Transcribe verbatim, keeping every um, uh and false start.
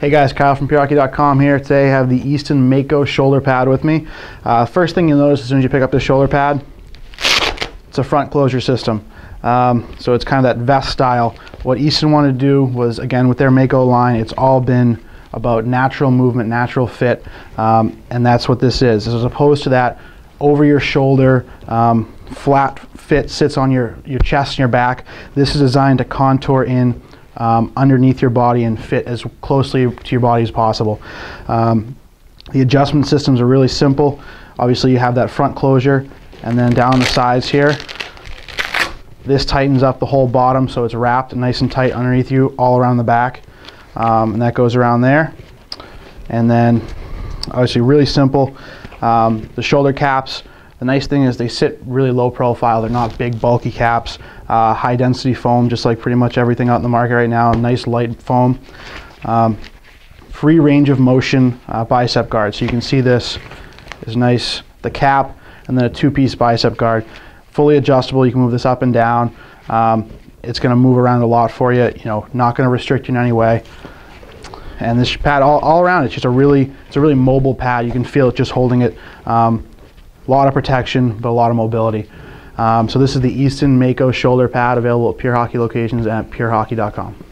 Hey guys, Kyle from pure hockey dot com here. Today I have the Easton Mako shoulder pad with me. Uh, first thing you'll notice as soon as you pick up the shoulder pad, it's a front closure system. Um, so it's kind of that vest style. What Easton wanted to do was, again, with their Mako line, it's all been about natural movement, natural fit, um, and that's what this is. As opposed to that over your shoulder, um, flat fit sits on your, your chest and your back. This is designed to contour in Um, underneath your body and fit as closely to your body as possible. Um, the adjustment systems are really simple. Obviously you have that front closure, and then down the sides here, this tightens up the whole bottom so it's wrapped nice and tight underneath you all around the back, um, and that goes around there. And then obviously really simple. Um, the shoulder caps, the nice thing is they sit really low profile. They're not big bulky caps. Uh, high density foam, just like pretty much everything out in the market right now. Nice light foam. Um, free range of motion uh, bicep guard. So you can see this is nice. The cap and then a two-piece bicep guard. Fully adjustable. You can move this up and down. Um, it's going to move around a lot for you. You know, not going to restrict you in any way. And this pad all, all around, it's just a really, it's a really mobile pad. You can feel it just holding it. Um, A lot of protection, but a lot of mobility. Um, so this is the Easton Mako shoulder pad, available at Pure Hockey locations and at pure hockey dot com.